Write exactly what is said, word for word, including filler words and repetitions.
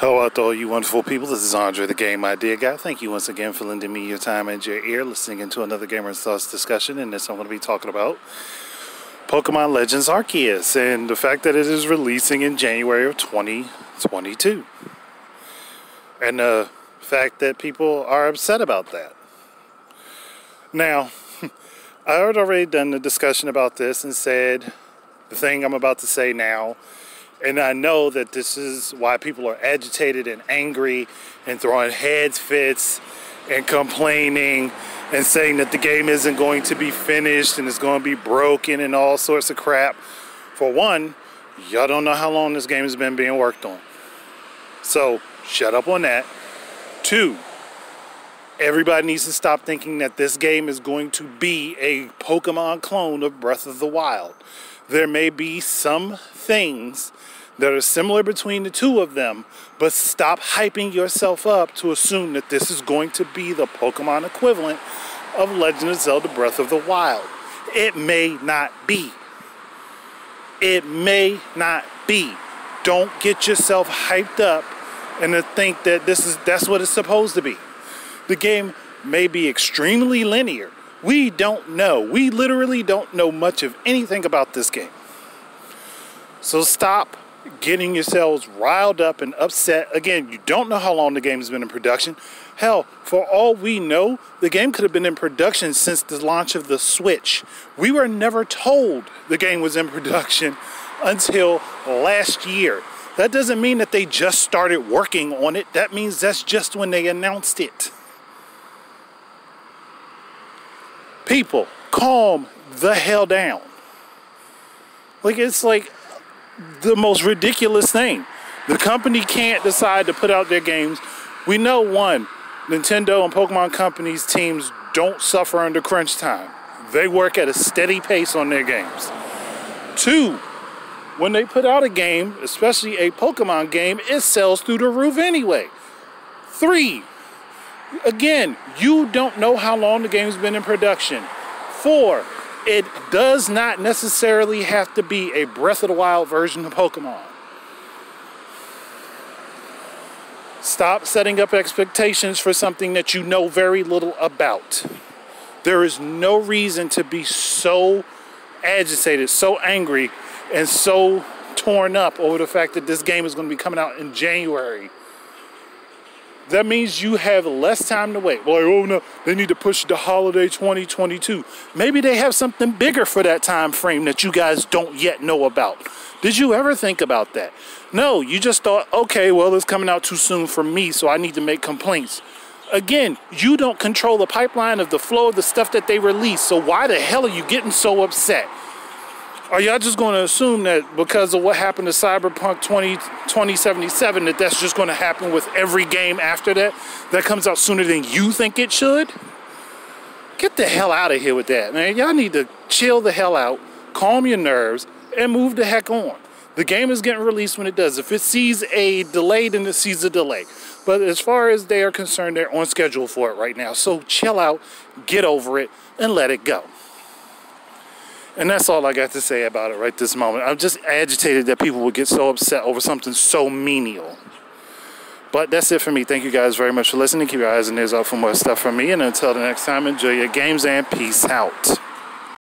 Hello to all you wonderful people, this is Andre, the Game Idea Guy. Thank you once again for lending me your time and your ear, listening into another Gamer's Thoughts discussion, and this I'm going to be talking about Pokemon Legends Arceus, and the fact that it is releasing in January of twenty twenty-two. And the fact that people are upset about that. Now, I had already done the discussion about this and said the thing I'm about to say now. And I know that this is why people are agitated and angry and throwing head fits and complaining and saying that the game isn't going to be finished and it's going to be broken and all sorts of crap. For one, y'all don't know how long this game has been being worked on. So, shut up on that. Two, everybody needs to stop thinking that this game is going to be a Pokemon clone of Breath of the Wild. There may be some things that are similar between the two of them, but stop hyping yourself up to assume that this is going to be the Pokemon equivalent of Legend of Zelda Breath of the Wild. It may not be. It may not be. Don't get yourself hyped up and to think that this is that's what it's supposed to be. The game may be extremely linear. We don't know. We literally don't know much of anything about this game. So stop getting yourselves riled up and upset. Again, you don't know how long the game has been in production. Hell, for all we know, the game could have been in production since the launch of the Switch. We were never told the game was in production until last year. That doesn't mean that they just started working on it. That means that's just when they announced it. People, calm the hell down. Like, it's like the most ridiculous thing. The company can't decide to put out their games. We know, one, Nintendo and Pokemon Company's teams don't suffer under crunch time. They work at a steady pace on their games. Two, when they put out a game, especially a Pokemon game, it sells through the roof anyway. Three, again, you don't know how long the game's been in production. Four, it does not necessarily have to be a Breath of the Wild version of Pokemon. Stop setting up expectations for something that you know very little about. There is no reason to be so agitated, so angry, and so torn up over the fact that this game is going to be coming out in January. That means you have less time to wait. Well, oh no, they need to push the holiday twenty twenty-two. Maybe they have something bigger for that time frame that you guys don't yet know about. Did you ever think about that? No, you just thought, okay, well, it's coming out too soon for me, so I need to make complaints. Again, you don't control the pipeline of the flow of the stuff that they release, so why the hell are you getting so upset? Are y'all just going to assume that because of what happened to Cyberpunk twenty seventy-seven that that's just going to happen with every game after that? That comes out sooner than you think it should? Get the hell out of here with that, man. Y'all need to chill the hell out, calm your nerves, and move the heck on. The game is getting released when it does. If it sees a delay, then it sees a delay. But as far as they are concerned, they're on schedule for it right now. So chill out, get over it, and let it go. And that's all I got to say about it right this moment. I'm just agitated that people would get so upset over something so menial. But that's it for me. Thank you guys very much for listening. Keep your eyes and ears out for more stuff from me. And until the next time, enjoy your games and peace out.